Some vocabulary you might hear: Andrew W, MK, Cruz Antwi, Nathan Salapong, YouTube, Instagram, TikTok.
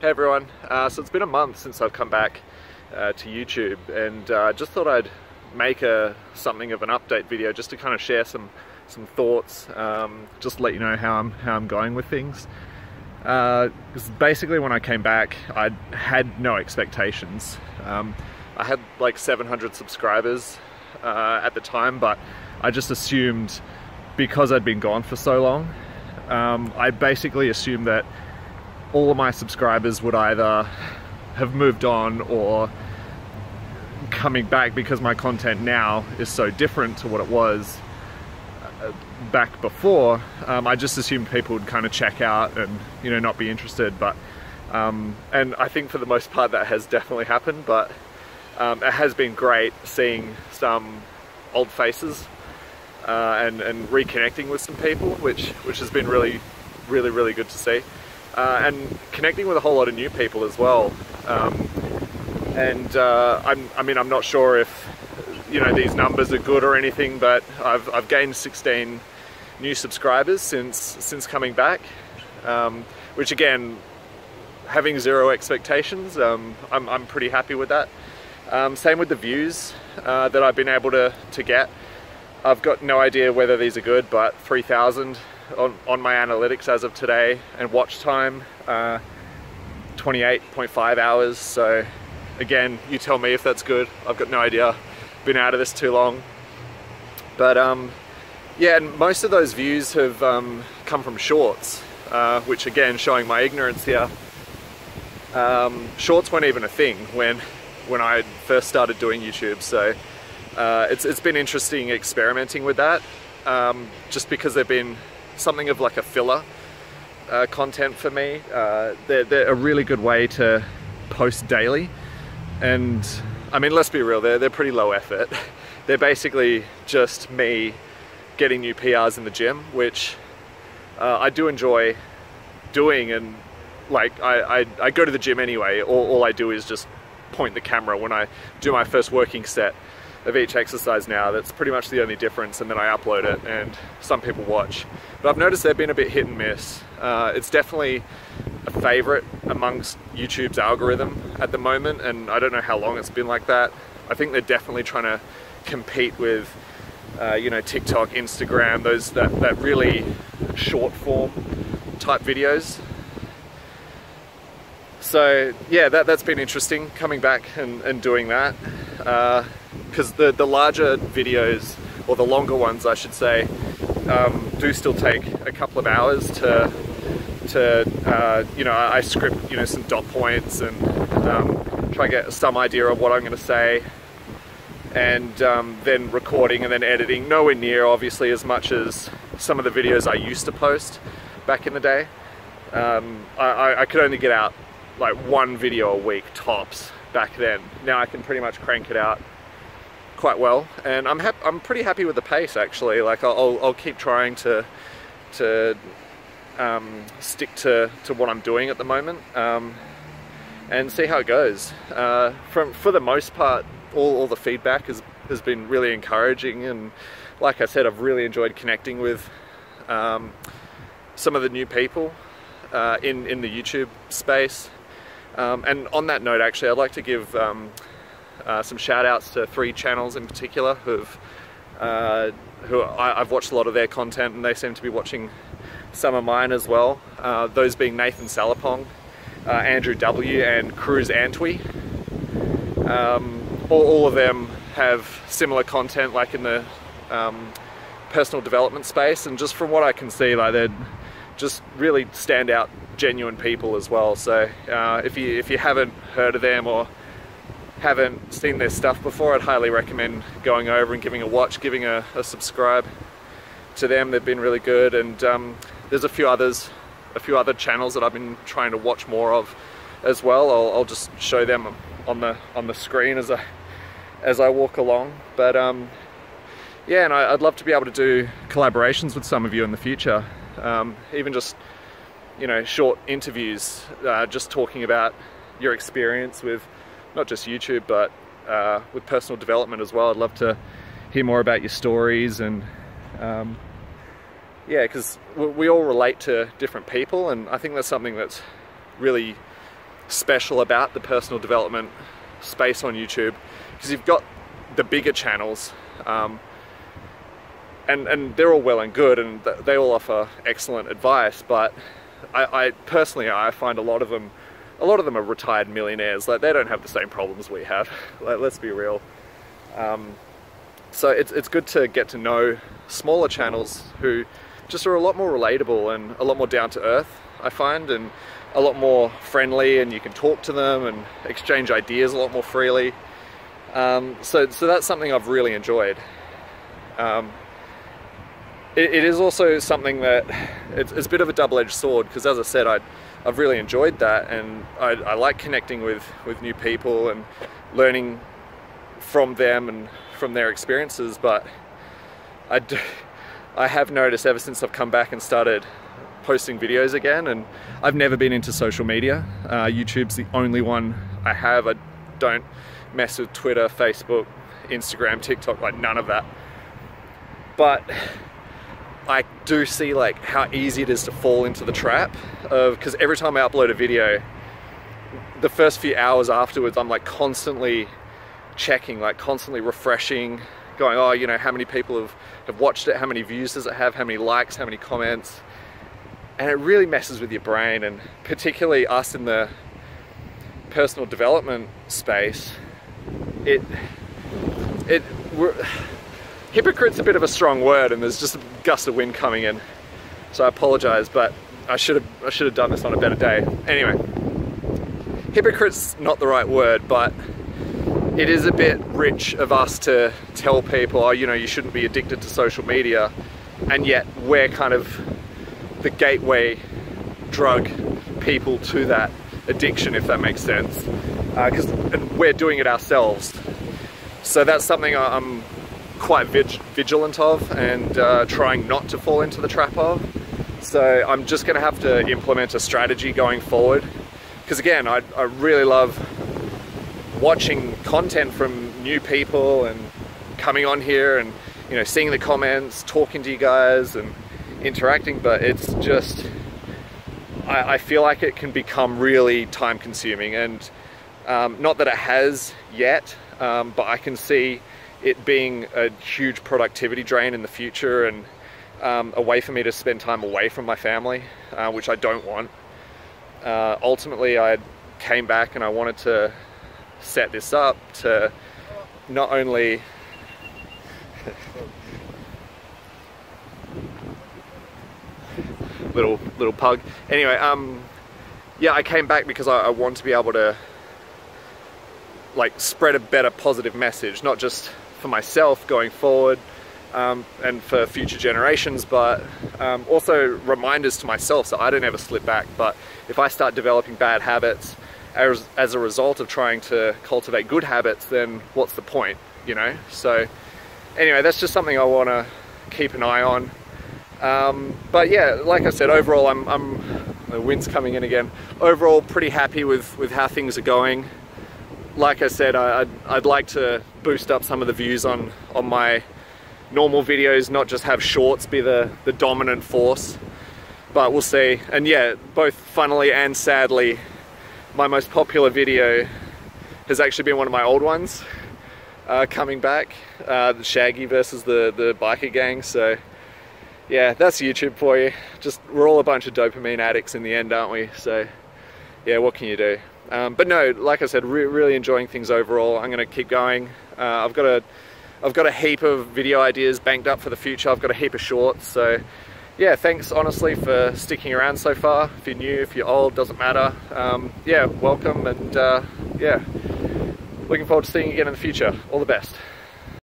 Hey everyone, so it's been a month since I've come back to YouTube, and I just thought I'd make something of an update video just to kind of share some thoughts, just to let you know how I'm going with things. Because basically when I came back, I had no expectations. I had like 700 subscribers at the time, but I just assumed, because I'd been gone for so long, I basically assumed that all of my subscribers would either have moved on or coming back, because my content now is so different to what it was back before. I just assumed people would kind of check out and, you know, not be interested, but and I think for the most part that has definitely happened, but it has been great seeing some old faces and reconnecting with some people, which has been really good to see. And connecting with a whole lot of new people as well, I mean I'm not sure if, you know, these numbers are good or anything, but I've gained 16 new subscribers since coming back, which, again, having zero expectations, I'm pretty happy with that. Same with the views that I've been able to get. I've got no idea whether these are good, but 3,000 on my analytics as of today, and watch time 28.5 hours. So again, you tell me if that's good. I've got no idea, been out of this too long. But yeah, and most of those views have come from shorts, which, again, showing my ignorance here. Shorts weren't even a thing when I first started doing YouTube, so it's been interesting experimenting with that, just because they've been something of like a filler content for me. They're a really good way to post daily, and I mean, let's be real, they're pretty low effort. They're basically just me getting new PRs in the gym, which I do enjoy doing, and like I go to the gym anyway. All I do is just point the camera when I do my first working set of each exercise now. That's pretty much the only difference, and then I upload it and some people watch. But I've noticed they've been a bit hit and miss. It's definitely a favorite amongst YouTube's algorithm at the moment, and I don't know how long it's been like that. I think they're definitely trying to compete with you know, TikTok, Instagram, those that really short form type videos. So yeah, that's been interesting, coming back and doing that. Because the larger videos, or the longer ones I should say, do still take a couple of hours to you know, I script, you know, some dot points and try and get some idea of what I'm going to say, and then recording and then editing. Nowhere near, obviously, as much as some of the videos I used to post back in the day. I could only get out like one video a week tops back then. Now I can pretty much crank it out quite well, and I'm pretty happy with the pace, actually. Like I'll keep trying to stick to what I'm doing at the moment, and see how it goes. For the most part, all the feedback has been really encouraging, and like I said, I've really enjoyed connecting with some of the new people in the YouTube space. And on that note, actually, I'd like to give some shout outs to three channels in particular who I've watched a lot of their content, and they seem to be watching some of mine as well. Those being Nathan Salapong, Andrew W, and Cruz Antwi. All of them have similar content, like in the personal development space, and just from what I can see, like, they're just really stand out, genuine people as well. So if you haven't heard of them or haven't seen their stuff before, I'd highly recommend going over and giving a watch, giving a subscribe to them. They've been really good, and there's a few other channels that I've been trying to watch more of as well. I'll just show them on the screen as I walk along. But yeah, and I'd love to be able to do collaborations with some of you in the future, even just, you know, short interviews, just talking about your experience with not just YouTube, but with personal development as well. I'd love to hear more about your stories, and yeah, because we all relate to different people, and I think that's something that's really special about the personal development space on YouTube, because you've got the bigger channels, and they're all well and good, and they all offer excellent advice, but I personally find a lot of them are retired millionaires. Like, they don't have the same problems we have. Like, let's be real. So it's good to get to know smaller channels who just are a lot more relatable and a lot more down to earth, I find, and a lot more friendly, and you can talk to them and exchange ideas a lot more freely. So that's something I've really enjoyed. It is also something that it's a bit of a double-edged sword, because as I said, I've really enjoyed that, and I like connecting with new people and learning from them and from their experiences. But I have noticed ever since I've come back and started posting videos again, and I've never been into social media. YouTube's the only one I have. I don't mess with Twitter, Facebook, Instagram, TikTok, like none of that. But I do see like how easy it is to fall into the trap of, because every time I upload a video, the first few hours afterwards, I'm like constantly checking, like constantly refreshing, going, oh, you know, how many people have watched it, how many views does it have, how many likes, how many comments, and it really messes with your brain. And particularly us in the personal development space, we're hypocrite's a bit of a strong word, and there's just a gust of wind coming in, so I apologize, but I should have done this on a better day. Anyway, hypocrite's not the right word, but it is a bit rich of us to tell people, oh, you know, you shouldn't be addicted to social media, and yet we're kind of the gateway drug people to that addiction, if that makes sense, because we're doing it ourselves. So that's something I'm quite vigilant of, and trying not to fall into the trap of. So I'm just gonna have to implement a strategy going forward, because again, I really love watching content from new people and coming on here and, you know, seeing the comments, talking to you guys and interacting, but it's just, I feel like it can become really time consuming, and not that it has yet, but I can see it being a huge productivity drain in the future, and a way for me to spend time away from my family, which I don't want. Ultimately, I came back and I wanted to set this up to not only little pug. Anyway, yeah, I came back because I want to be able to like spread a better positive message, not just for myself going forward, and for future generations, but also reminders to myself so I don't ever slip back. But if I start developing bad habits as a result of trying to cultivate good habits, then what's the point, you know? So anyway, that's just something I want to keep an eye on. But yeah, like I said, overall, the wind's coming in again. Overall, pretty happy with how things are going. Like I said, I'd like to boost up some of the views on my normal videos, not just have shorts be the dominant force, but we'll see. And yeah, both funnily and sadly, my most popular video has actually been one of my old ones, coming back, the Shaggy versus the biker gang. So yeah, that's YouTube for you. Just, we're all a bunch of dopamine addicts in the end, aren't we? So yeah, what can you do? But no, like I said, really enjoying things overall. I'm gonna keep going. I've got a heap of video ideas banked up for the future. I've got a heap of shorts. So yeah, thanks honestly for sticking around so far. If you're new, if you're old, doesn't matter. Yeah, welcome, and yeah, looking forward to seeing you again in the future. All the best.